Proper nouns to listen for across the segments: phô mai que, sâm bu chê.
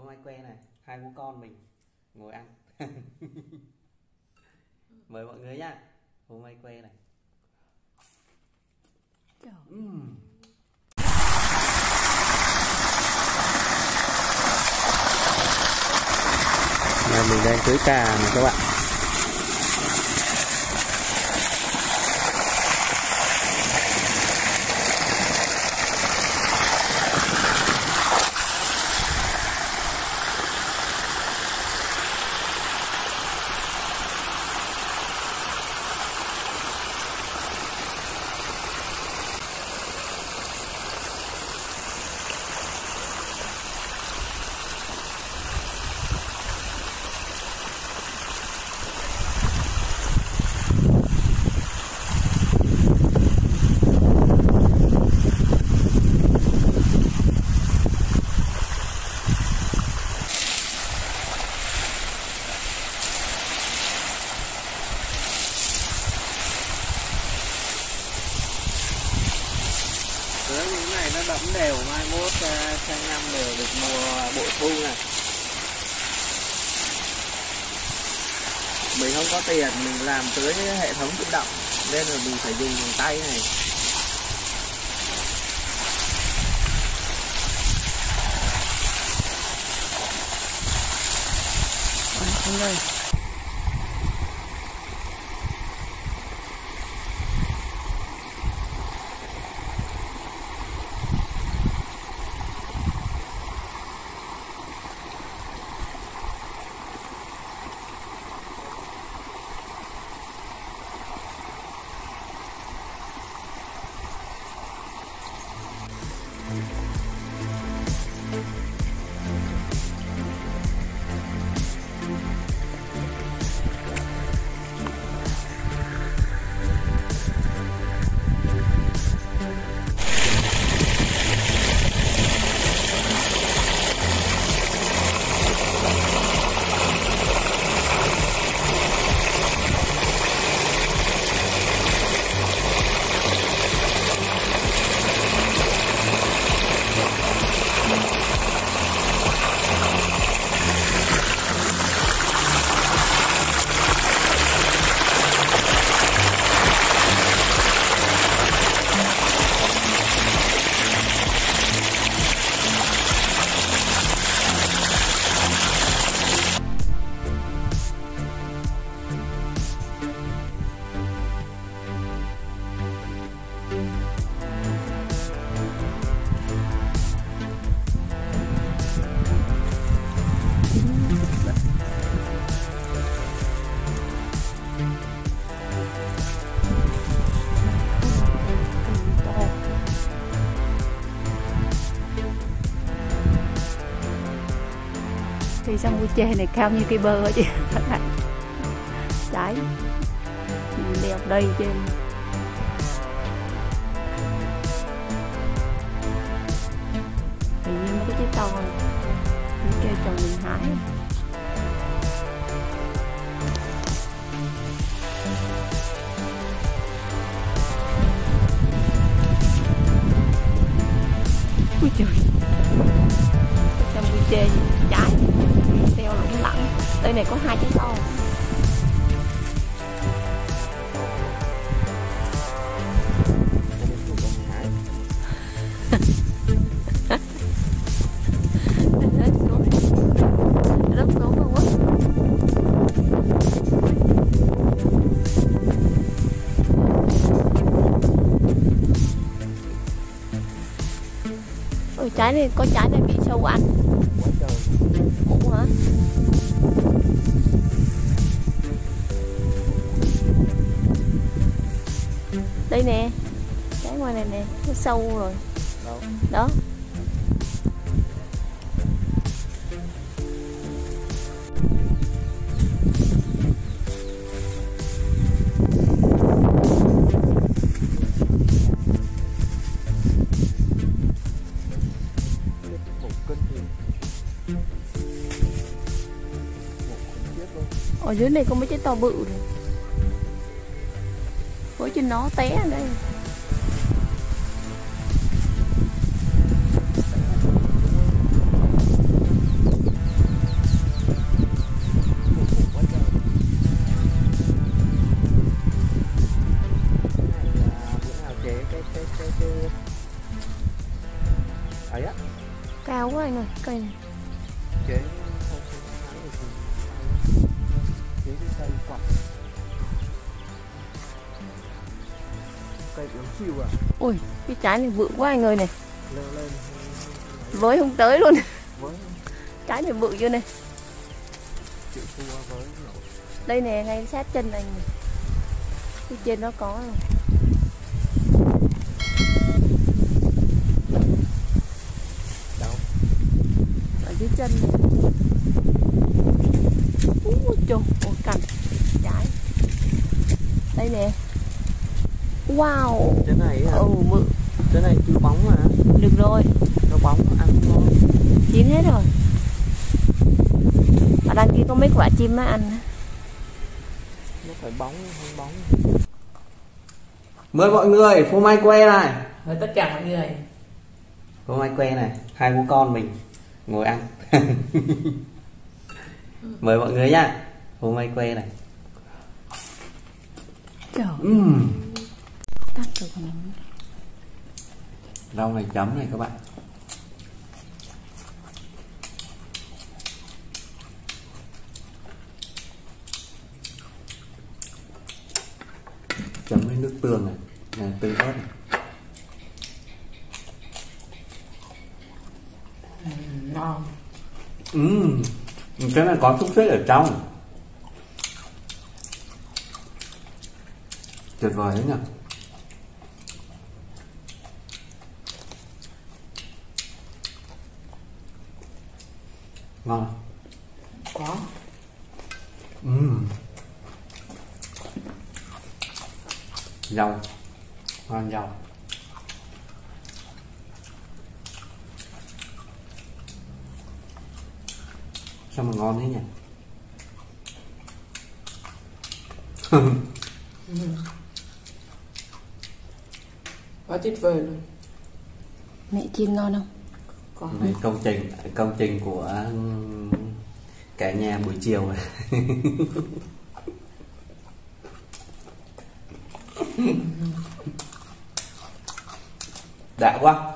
phô mai que này, hai bố con mình ngồi ăn. Mời mọi người nhá. Phô mai que này. Này, mình đang cưới cà này các bạn. Đẫm đều, mai mốt sang năm đều được mùa bội thu này. Mình không có tiền, mình làm tới hệ thống tự động nên là mình phải dùng bằng tay này. Đây. Cây sâm bu chê này cao như cây bơ ấy chị các bạn. Đấy, đẹp đây trên. Hình như mấy cái trái to này, nó kêu trồng mình hái. Ui trời, sâm bu chê trái teo lủng lẳng. Đây này có hai trái to. Trái này có trái này bị sâu ăn. Ủa hả? Đây nè, trái ngoài này nè, nó sâu rồi. Đâu? Đó. Ở dưới này có mấy trái to bự rồi. Với trên nó té đây. cao quá anh ơi, cây này. Chế không được. Chế cái cây quạt. Cây béo xìu à. Ôi, cái trái này bự quá anh ơi này. Leo lên. Với không tới luôn. Với. Trái này bự chưa này. Chịu thua với. Đây nè, ngay sát chân anh này. Cái trên nó có rồi. Dưới chân chồng một cành trái đây nè. Wow, cái này à? Ừ, cái này chưa bóng mà được rồi, nó bóng ăn ngon, chín hết rồi. Ở đằng kia có mấy quả chim á anh, nó phải bóng không bóng. Mời mọi người, phô mai que này, mời tất cả mọi người. Phô mai que này, hai bố con mình ngồi ăn. Mời mọi người nha. Phô mai que này. Cắt được rau này chấm này các bạn. Chấm với nước tương này, này tương ớt này. Ngon. Cái này có xúc xích ở trong. Tuyệt vời đấy nhỉ. Ngon. Có. Dầu. Ngon dầu. Sao mà ngon thế nhỉ? Quá tuyệt vời luôn. Mẹ chiên ngon không? Có. Này, công trình của cả nhà buổi chiều rồi. Đã quá.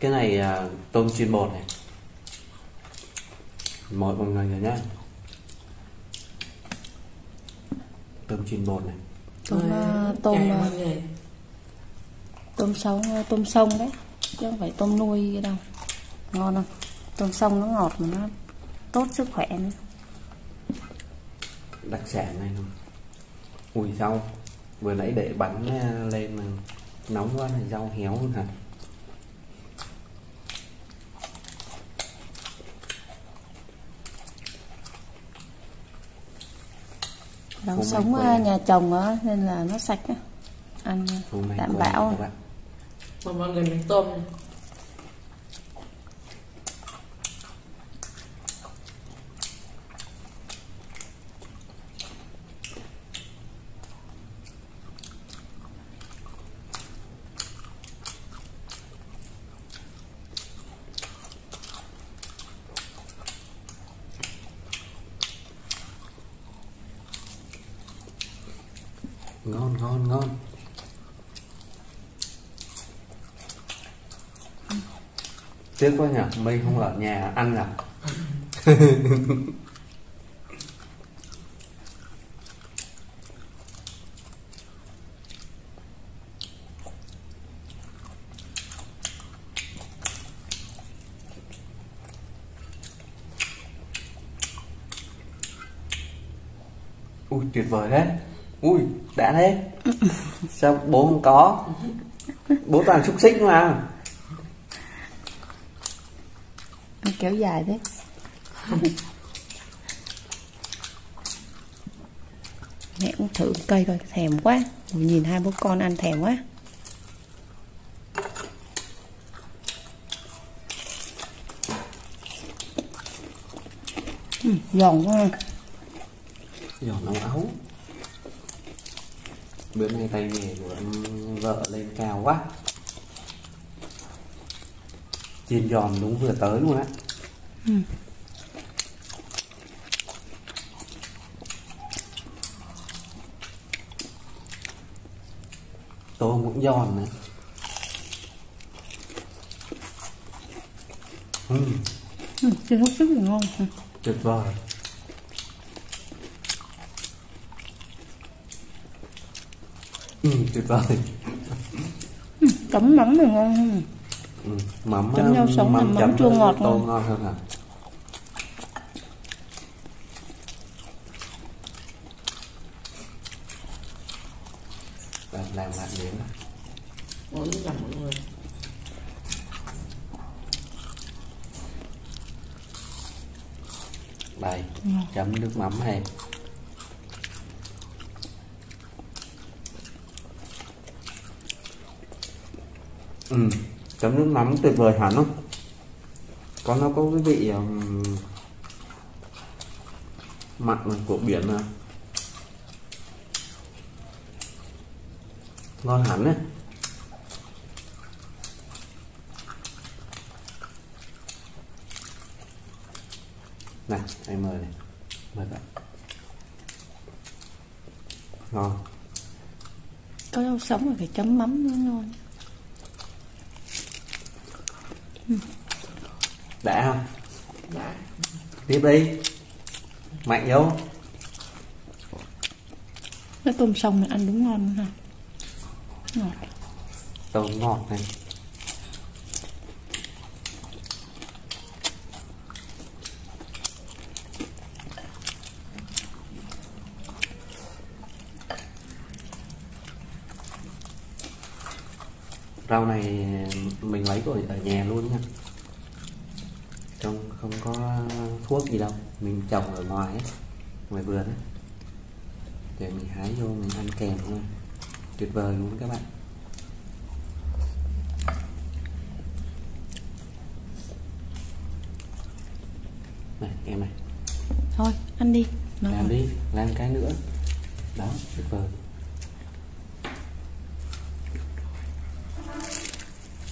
Cái này tôm chiên bột này. Mời mọi người nhé. Tôm chiên bột này. Tôm sông đấy. Chứ không phải tôm nuôi đâu. Ngon không? Tôm sông nó ngọt mà nó tốt sức khỏe nữa. Đặc sản này luôn. Ui rau. Vừa nãy để bắn lên mà nóng quá này rau héo luôn hả? Đang sống ở nhà chồng đó, nên là nó sạch đó. Ăn đảm bảo. Mà mọi người miếng tôm này. Ngon. Tiếc quá nhỉ, mình không ở nhà ăn à. Ui tuyệt vời đấy. Ui, đã thế. Sao bố không có? Bố toàn xúc xích mà. Kéo dài thế. Mẹ cũng thử cây coi, thèm quá. Nhìn hai bố con ăn thèm quá. Giòn quá. Giòn nấu ấu. Bữa nay tay nghề của vợ lên cao quá. Chiên giòn đúng vừa tới luôn á. tôm cũng giòn này. Cái hút rất là ngon, tuyệt vời. Tuyệt vời. Tẩm mắm này ngon hơn. Mắm chấm rau sống, mắm chua ngọt tôm ngon hơn hả? Làm lại miếng mỗi lần mọi người. Đây, chấm nước mắm hay. Chấm nước mắm tuyệt vời hẳn không? Có nó có cái vị mặn của biển mà. Ngon hẳn đấy. Này, anh mời này. Mời bạn. Ngon. Có rau sống rồi phải chấm mắm nữa ngon. Đã không? Đã. Tiếp đi. Mạnh vô. Cái tôm sông này ăn đúng ngon luôn ha. Ngọt. Tôm ngọt này. Rau này mình lấy ở nhà luôn nha, trong không có thuốc gì đâu, mình trồng ở ngoài ấy, ngoài vườn ấy, để mình hái vô mình ăn kèm thôi, tuyệt vời luôn các bạn. Này em này, thôi ăn đi, làm đi, làm cái nữa, đó tuyệt vời.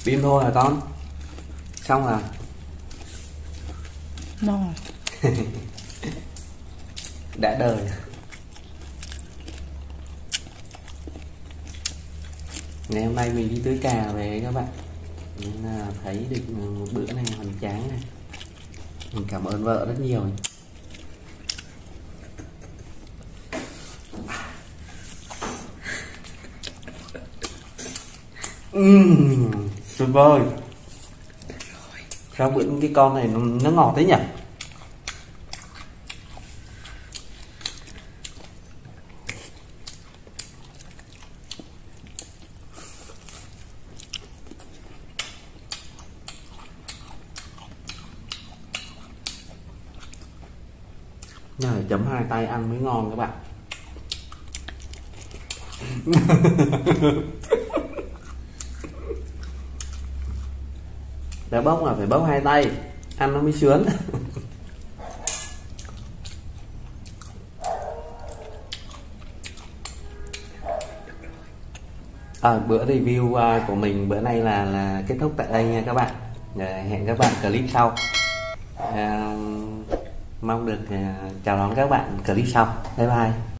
Pin thôi hả con? Xong rồi. No. Đã đời. Ngày hôm nay mình đi tưới cà về các bạn. Nên thấy được một bữa này hoành tráng này. Mình cảm ơn vợ rất nhiều. Tuyệt vời. Sao bữa cái con này nó ngọt thế nhỉ? Nhờ chấm hai tay ăn mới ngon các bạn. Đã bốc là phải bốc hai tay ăn nó mới sướng. Bữa review của mình bữa nay là kết thúc tại đây nha các bạn. Hẹn các bạn clip sau. Mong được chào đón các bạn clip sau. Bye bye.